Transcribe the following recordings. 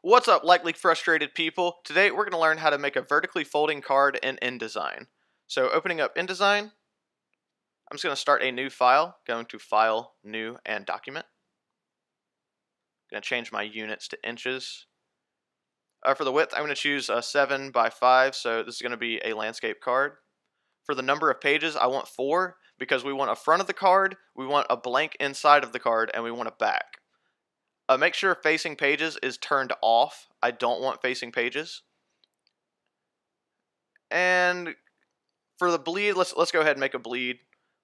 What's up, likely frustrated people? Today we're going to learn how to make a vertically folding card in InDesign. So opening up InDesign, I'm just going to start a new file, going to File, New, and Document. I'm going to change my units to inches. For the width, I'm going to choose 7 by 5, so this is going to be a landscape card. For the number of pages, I want 4, because we want a front of the card, we want a blank inside of the card, and we want a back. Make sure facing pages is turned off. I don't want facing pages. And for the bleed, let's go ahead and make a bleed.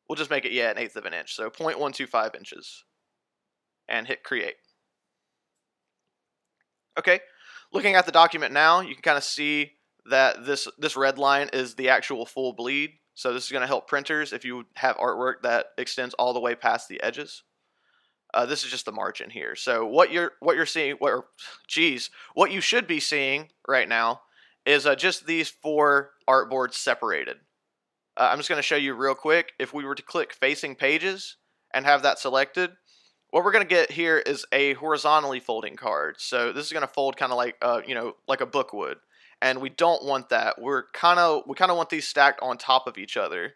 We'll just make it, yeah, 1/8 of an inch. So 0.125 inches. And hit create. Okay, looking at the document now, you can kind of see that this red line is the actual full bleed. So this is going to help printers if you have artwork that extends all the way past the edges. This is just the margin here. So what you're seeing, what you should be seeing right now is just these 4 artboards separated. I'm just going to show you real quick. If we were to click facing pages and have that selected, what we're going to get here is a horizontally folding card. So this is going to fold kind of like like a book would, and we don't want that. We kind of want these stacked on top of each other,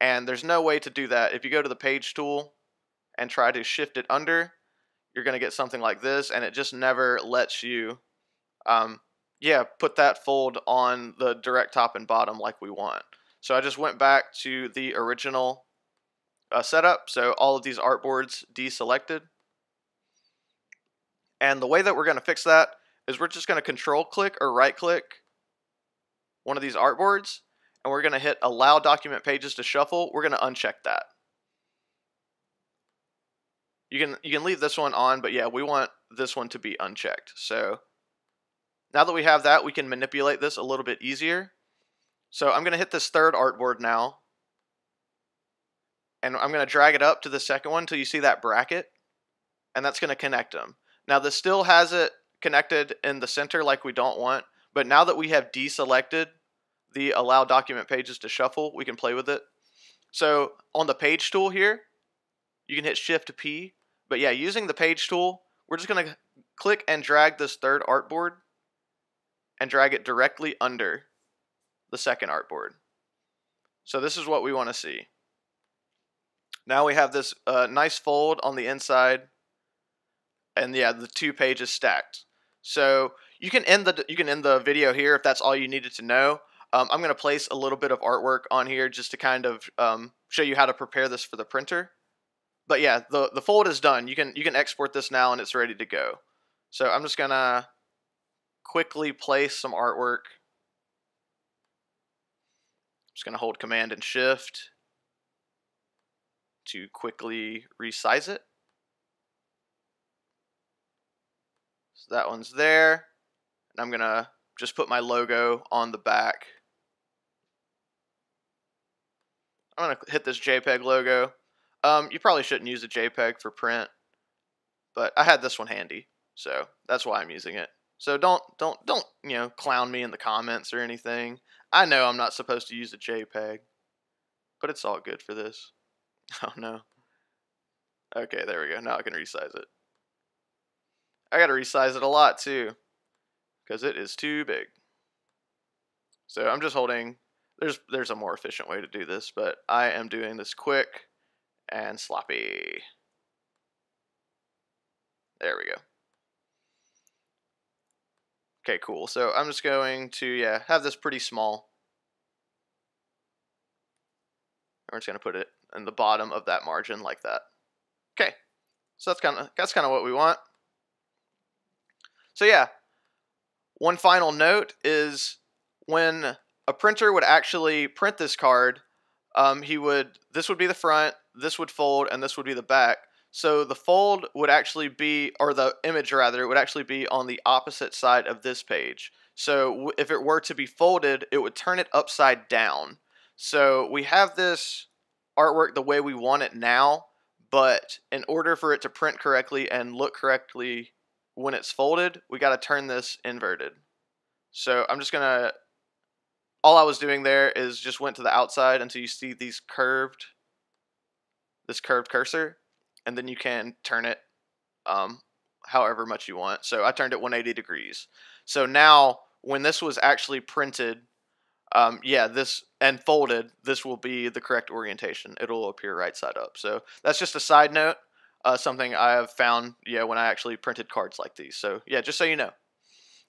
and there's no way to do that. If you go to the page tool and try to shift it under, you're going to get something like this, and it just never lets you put that fold on the direct top and bottom like we want. So I just went back to the original setup, so all of these artboards deselected. And the way that we're going to fix that is we're just going to control click or right click one of these artboards, and we're going to hit allow document pages to shuffle. We're going to uncheck that. You can leave this one on, but yeah, we want this one to be unchecked. So now that we have that, we can manipulate this a little bit easier. So I'm going to hit this 3rd artboard now, and I'm going to drag it up to the 2nd one until you see that bracket, and that's going to connect them. Now this still has it connected in the center like we don't want, but now that we have deselected the allow document pages to shuffle, we can play with it. So on the page tool here, you can hit Shift P. But yeah, using the page tool, we're just going to click and drag this 3rd artboard and drag it directly under the 2nd artboard. So this is what we want to see. Now we have this nice fold on the inside, and yeah, the 2 pages stacked. So you can end the video here if that's all you needed to know. I'm going to place a little bit of artwork on here just to kind of show you how to prepare this for the printer. But yeah, the fold is done. You can export this now, and it's ready to go. So I'm just going to quickly place some artwork. I'm just going to hold Command and Shift to quickly resize it. So that one's there. And I'm going to just put my logo on the back. I'm going to hit this JPEG logo. You probably shouldn't use a JPEG for print, but I had this one handy, so that's why I'm using it. So don't clown me in the comments or anything. I know I'm not supposed to use a JPEG, but it's all good for this. Oh no. Okay, there we go. Now I can resize it. I gotta resize it a lot too, because it is too big. So I'm just holding. There's a more efficient way to do this, but I am doing this quick and sloppy. There we go. Okay, cool. So I'm just going to have this pretty small. We're just going to put it in the bottom of that margin like that. Okay. So that's kind of what we want. So yeah, one final note is when a printer would actually print this card, this would be the front, this would fold, and this would be the back. So the fold would actually be, or the image rather, would actually be on the opposite side of this page. So if it were to be folded, it would turn it upside down. So we have this artwork the way we want it now, but in order for it to print correctly and look correctly when it's folded, we got to turn this inverted. So I'm just going to, all I was doing there is just went to the outside until you see these curved, this curved cursor, and then you can turn it however much you want. So I turned it 180 degrees. So now when this was actually printed, this and folded, this will be the correct orientation. It'll appear right side up. So that's just a side note, something I have found, when I actually printed cards like these. So yeah, just so you know.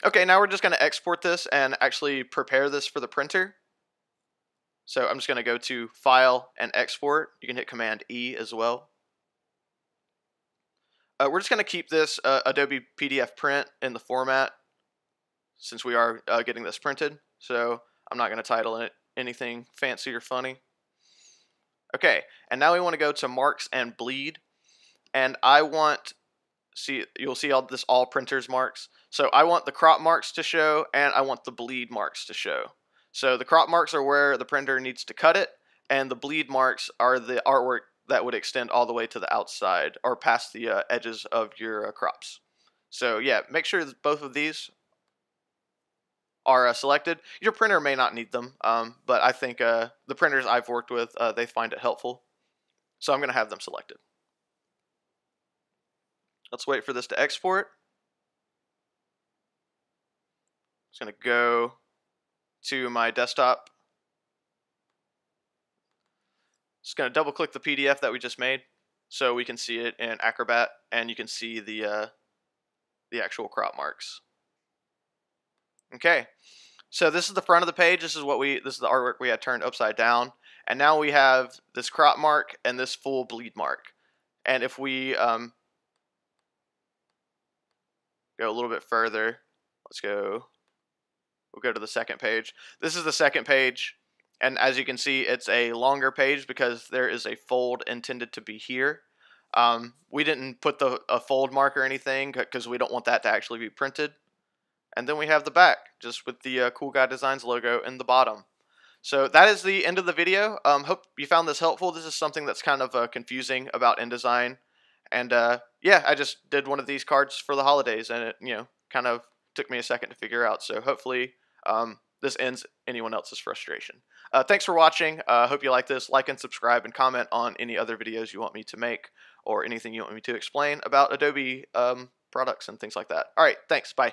Okay, now we're just going to export this and actually prepare this for the printer. So I'm just going to go to File and Export. You can hit Command E as well. We're just going to keep this Adobe PDF print in the format since we are getting this printed. So I'm not going to title it anything fancy or funny. Okay, and now we want to go to Marks and Bleed. And I want, you'll see all this all printers marks. So I want the crop marks to show and I want the bleed marks to show. So the crop marks are where the printer needs to cut it, and the bleed marks are the artwork that would extend all the way to the outside or past the edges of your crops. So yeah, make sure that both of these are selected. Your printer may not need them, but I think the printers I've worked with, they find it helpful. So I'm going to have them selected. Let's wait for this to export. It's going to go to my desktop. Just going to double click the PDF that we just made so we can see it in Acrobat, and you can see the actual crop marks. Okay, so this is the front of the page. This is the artwork we had turned upside down, and now we have this crop mark and this full bleed mark. And if we go a little bit further, we'll go to the second page. This is the second page, and as you can see, it's a longer page because there is a fold intended to be here. We didn't put a fold mark or anything because we don't want that to actually be printed. And then we have the back, just with the Cool Guy Designs logo in the bottom. So that is the end of the video. Hope you found this helpful. This is something that's kind of confusing about InDesign. And yeah, I just did one of these cards for the holidays, and it kind of took me a second to figure out. So hopefully this ends anyone else's frustration. Thanks for watching. Hope you like this. Like and subscribe and comment on any other videos you want me to make or anything you want me to explain about Adobe products and things like that. All right, thanks. Bye.